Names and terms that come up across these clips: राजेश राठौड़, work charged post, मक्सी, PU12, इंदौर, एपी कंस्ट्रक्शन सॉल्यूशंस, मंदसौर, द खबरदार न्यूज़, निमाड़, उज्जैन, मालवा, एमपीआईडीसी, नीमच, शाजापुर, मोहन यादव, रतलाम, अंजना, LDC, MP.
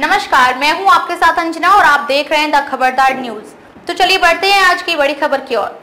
नमस्कार, मैं हूं आपके साथ अंजना और आप देख रहे हैं द खबरदार न्यूज़। तो चलिए बढ़ते हैं आज की बड़ी खबर की ओर।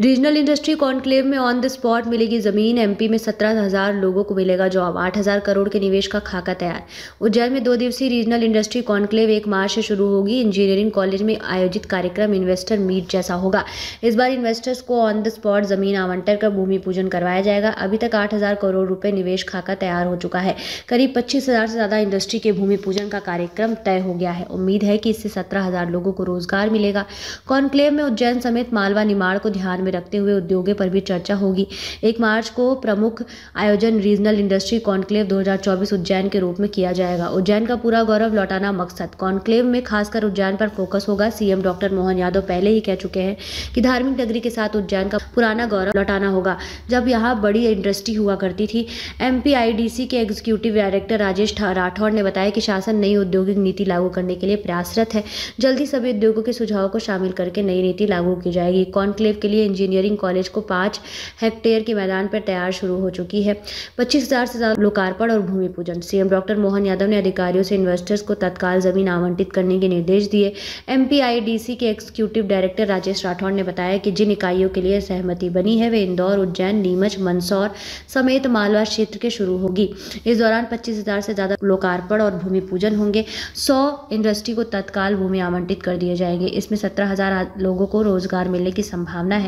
रीजनल इंडस्ट्री कॉन्क्लेव में ऑन द स्पॉट मिलेगी जमीन, एमपी में 17,000 लोगों को मिलेगा जॉब, 8,000 करोड़ के निवेश का खाका तैयार। उज्जैन में 2 दिवसीय रीजनल इंडस्ट्री कॉन्क्लेव 1 मार्च से शुरू होगी। इंजीनियरिंग कॉलेज में आयोजित कार्यक्रम इन्वेस्टर मीट जैसा होगा। इस बार इन्वेस्टर्स को ऑन द स्पॉट जमीन आवंटन कर भूमि पूजन करवाया जाएगा। अभी तक 8,000 करोड़ रुपये निवेश खाका तैयार हो चुका है। करीब 25,000 से ज़्यादा इंडस्ट्री के भूमि पूजन का कार्यक्रम तय हो गया है। उम्मीद है कि इससे 17,000 लोगों को रोजगार मिलेगा। कॉन्क्लेव में उज्जैन समेत मालवा निमाड़ को ध्यान रखते हुए उद्योगों पर भी चर्चा होगी। 1 मार्च को प्रमुख आयोजन रीजनल इंडस्ट्री कॉन्क्लेव 2024 उज्जैन के रूप में किया जाएगा। उज्जैन का पूरा गौरव लौटाना मकसद। कॉन्क्लेव में खासकर उज्जैन पर फोकस होगा। सीएम डॉक्टर मोहन यादव पहले ही कह चुके हैं कि धार्मिक नगरी के साथ उज्जैन का पुराना गौरव लौटाना होगा, जब यहाँ बड़ी इंडस्ट्री हुआ करती थी। एमपीआईडीसी के एग्जीक्यूटिव डायरेक्टर राजेश राठौड़ ने बताया कि शासन नई औद्योगिक नीति लागू करने के लिए प्रयासरत है। जल्दी सभी उद्योगों के सुझावों को शामिल करके नई नीति लागू की जाएगी। कॉन्क्लेव के लिए इंजीनियरिंग कॉलेज को 5 हेक्टेयर के मैदान पर तैयार शुरू हो चुकी है। 25,000 से ज़्यादा लोकार्पण और भूमि पूजन। सीएम डॉक्टर मोहन यादव ने अधिकारियों से इन्वेस्टर्स को तत्काल जमीन आवंटित करने के निर्देश दिए। एमपीआईडीसी के एक्जीक्यूटिव डायरेक्टर राजेश राठौड़ ने बताया कि जिन इकाइयों के लिए सहमति बनी है वे इंदौर, उज्जैन, नीमच, मंदसौर समेत मालवा क्षेत्र के शुरू होगी। इस दौरान 25,000 से ज़्यादा लोकार्पण और भूमि पूजन होंगे। 100 इंडस्ट्री को तत्काल भूमि आवंटित कर दिए जाएंगे। इसमें 17,000 लोगों को रोजगार मिलने की संभावना है।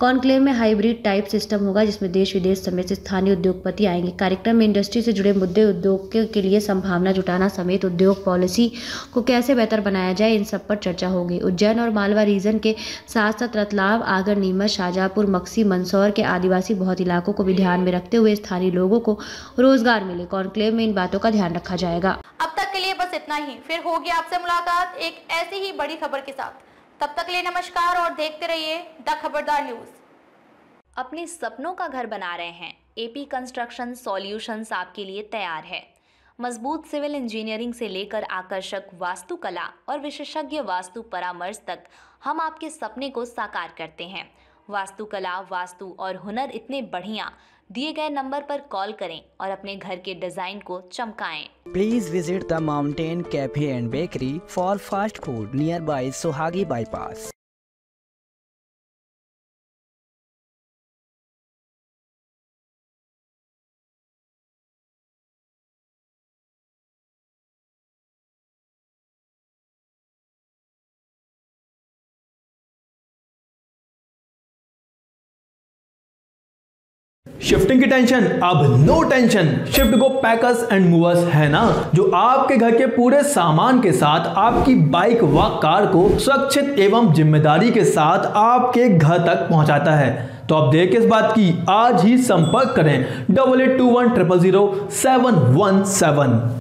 कॉन्क्लेव में हाइब्रिड टाइप सिस्टम होगा, जिसमें देश विदेश समेत स्थानीय उद्योगपति आएंगे। कार्यक्रम में इंडस्ट्री से जुड़े मुद्दे, उद्योग के लिए संभावना जुटाना समेत उद्योग पॉलिसी को कैसे बेहतर बनाया जाए, इन सब पर चर्चा होगी। उज्जैन और मालवा रीजन के साथ साथ रतलाम, आगर, नीमच, शाजापुर, मक्सी, मंदसौर के आदिवासी बहुत इलाकों को भी ध्यान में रखते हुए स्थानीय लोगों को रोजगार मिले। कॉन्क्लेव में इन बातों का ध्यान रखा जाएगा। अब तक के लिए बस इतना ही, फिर होगी आपसे मुलाकात एक ऐसी ही बड़ी खबर के साथ। तब तक के लिए नमस्कार और देखते रहिए द खबरदार न्यूज़। अपने सपनों का घर बना रहे हैं? एपी कंस्ट्रक्शन सॉल्यूशंस आपके लिए तैयार है। मजबूत सिविल इंजीनियरिंग से लेकर आकर्षक वास्तुकला और विशेषज्ञ वास्तु परामर्श तक हम आपके सपने को साकार करते हैं। वास्तुकला, वास्तु और हुनर इतने बढ़िया। दिए गए नंबर पर कॉल करें और अपने घर के डिजाइन को चमकाएं। Please visit the mountain cafe and bakery for fast food nearby Suhagi bypass. Shifting की टेंशन अब no tension. Shift go packers and movers है ना, जो आपके घर के पूरे सामान के साथ आपकी बाइक व कार को सुरक्षित एवं जिम्मेदारी के साथ आपके घर तक पहुंचाता है। तो आप देर किस बात की, आज ही संपर्क करें 8821000717।